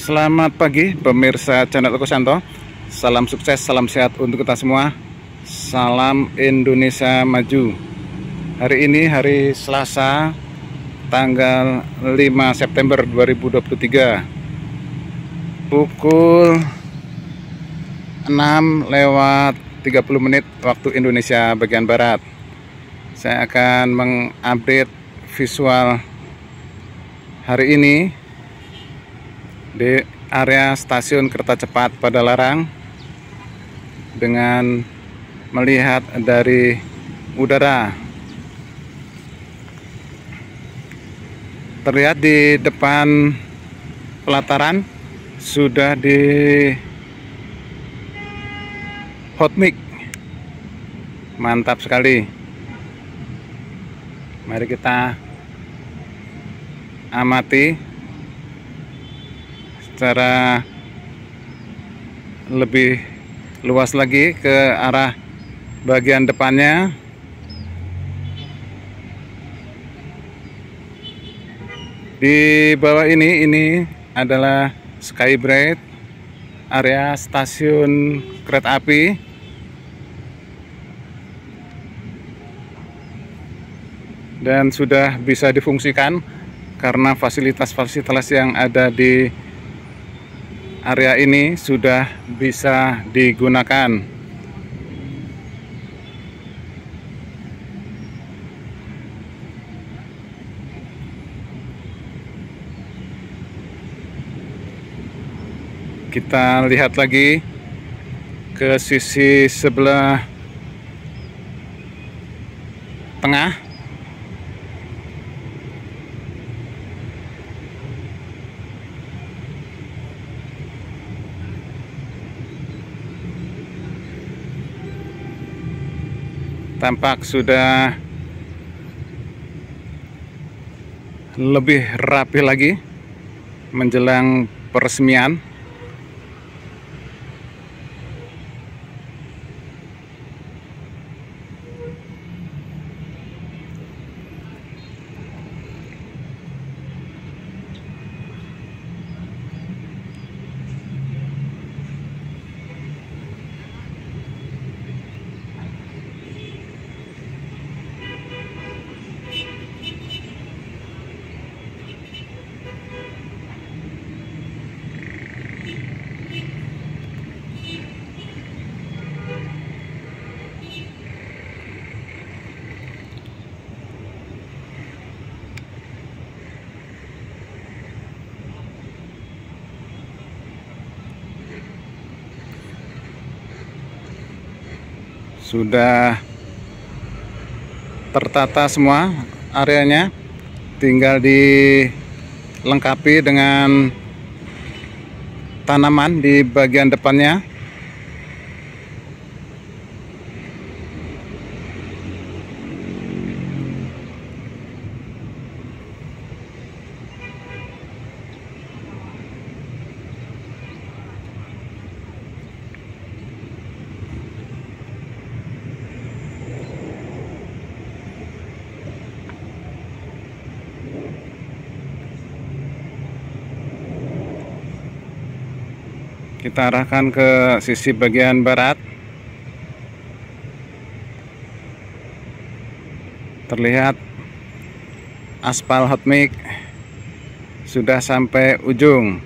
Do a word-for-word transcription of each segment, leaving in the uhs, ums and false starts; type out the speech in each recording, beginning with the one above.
Selamat pagi pemirsa channel Eko Suyanto. Salam sukses, salam sehat untuk kita semua. Salam Indonesia maju. Hari ini hari Selasa tanggal lima September dua ribu dua puluh tiga, pukul enam lewat tiga puluh menit waktu Indonesia bagian Barat. Saya akan mengupdate visual hari ini di area stasiun kereta cepat Padalarang dengan melihat dari udara. Terlihat di depan pelataran sudah di Hot Mix. Mantap sekali. Mari kita amati secara lebih luas lagi ke arah bagian depannya. Di bawah ini ini adalah Skybridge, area stasiun kereta api. Dan sudah bisa difungsikan karena fasilitas-fasilitas yang ada di area ini sudah bisa digunakan. Kita lihat lagi ke sisi sebelah tengah. Tampak sudah lebih rapi lagi menjelang peresmian. Sudah tertata semua areanya, tinggal dilengkapi dengan tanaman di bagian depannya. Kita arahkan ke sisi bagian barat. Terlihat aspal Hot Mix sudah sampai ujung,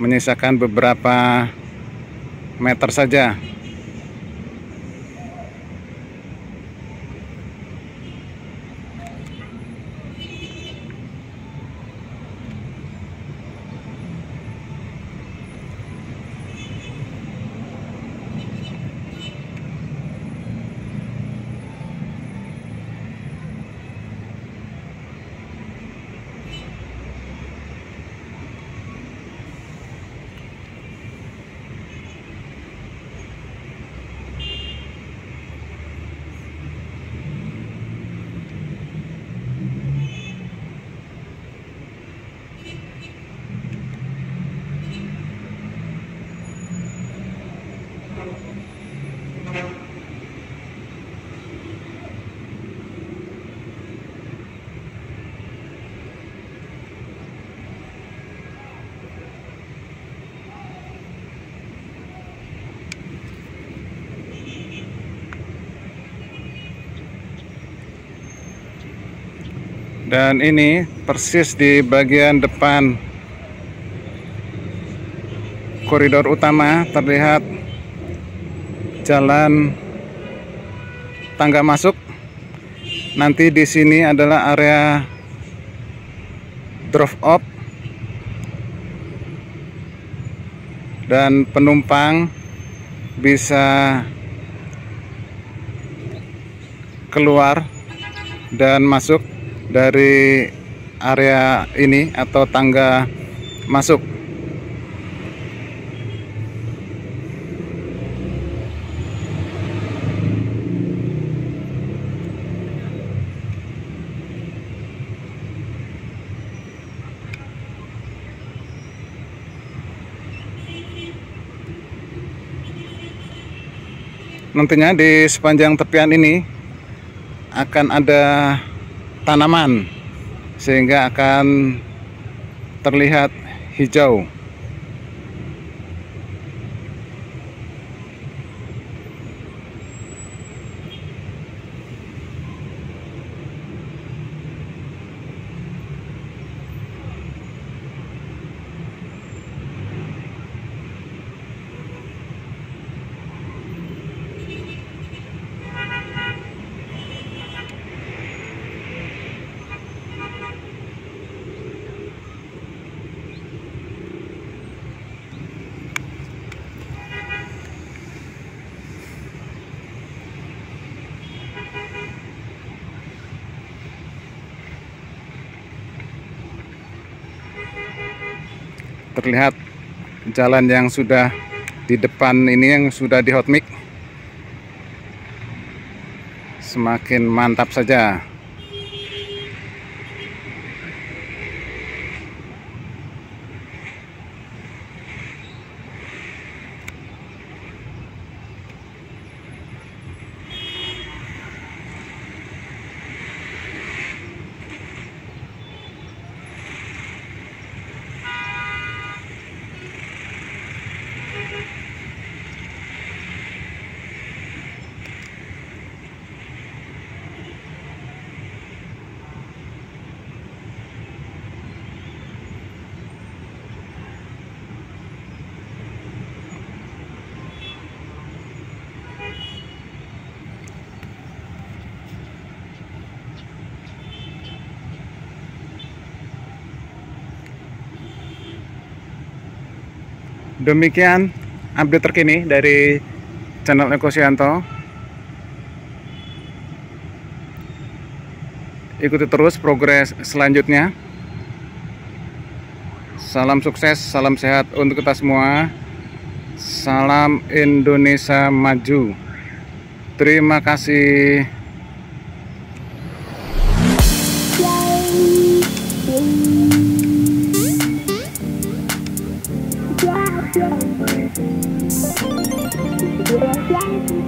menyisakan beberapa meter saja. Dan ini persis di bagian depan koridor utama terlihat jalan tangga masuk. Nanti di sini adalah area drop off dan penumpang bisa keluar dan masuk dari area ini atau tangga masuk. Nantinya di sepanjang tepian ini akan ada tanaman sehingga akan terlihat hijau. Terlihat jalan yang sudah di depan ini yang sudah di Hot Mix. Semakin mantap saja. Demikian update terkini dari channel Eko Suyanto. Ikuti terus progres selanjutnya. Salam sukses, salam sehat untuk kita semua. Salam Indonesia maju. Terima kasih. Bye.